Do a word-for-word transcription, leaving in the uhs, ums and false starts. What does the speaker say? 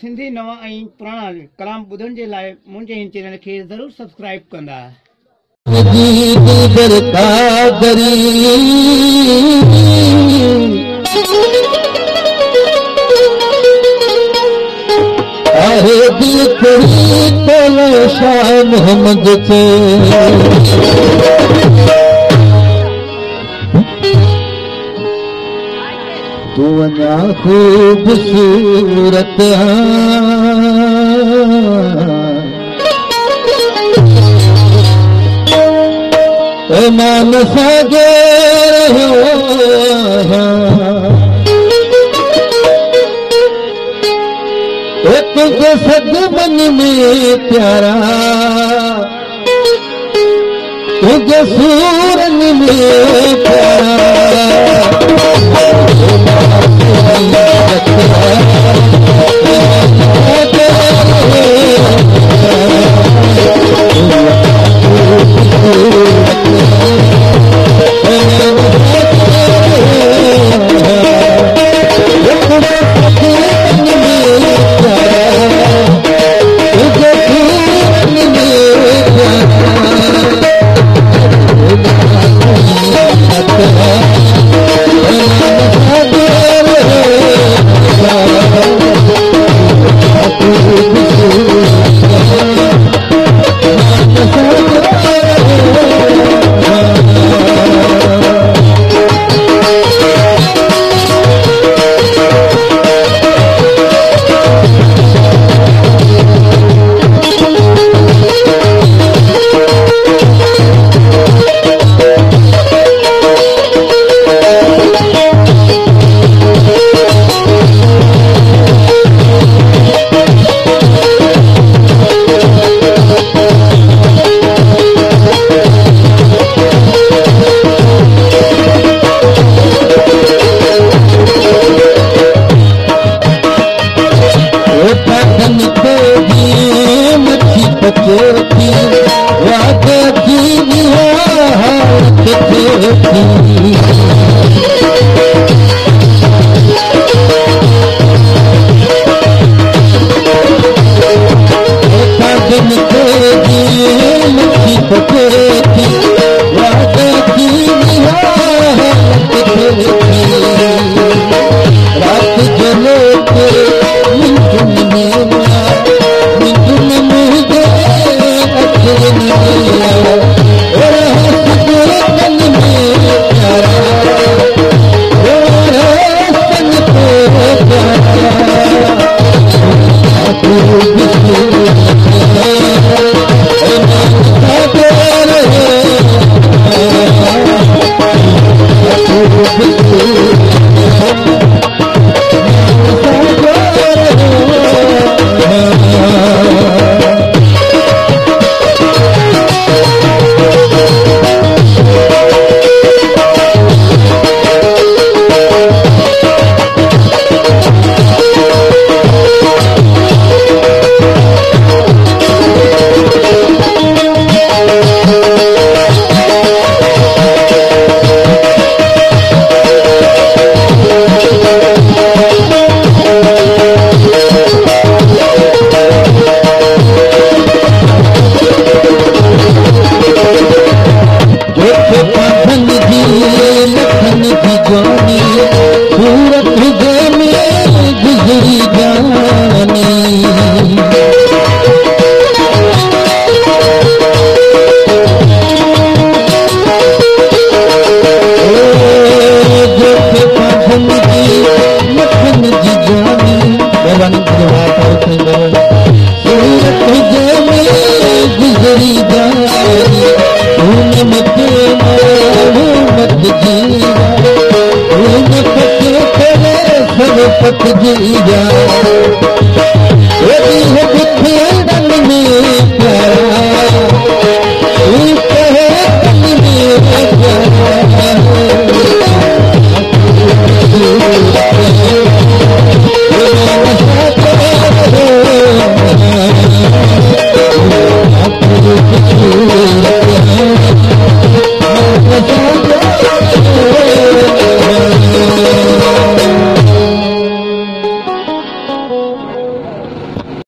सिंधी नवा ऐं पुराणा कलाम बुधन के लिए मुझे चैनल के जरूर सब्सक्राइब कंदा तू अञा खूबसूरत मान सागे तुझे सद मन में प्यारा तुझे सूरन में प्यारा पक जी जा।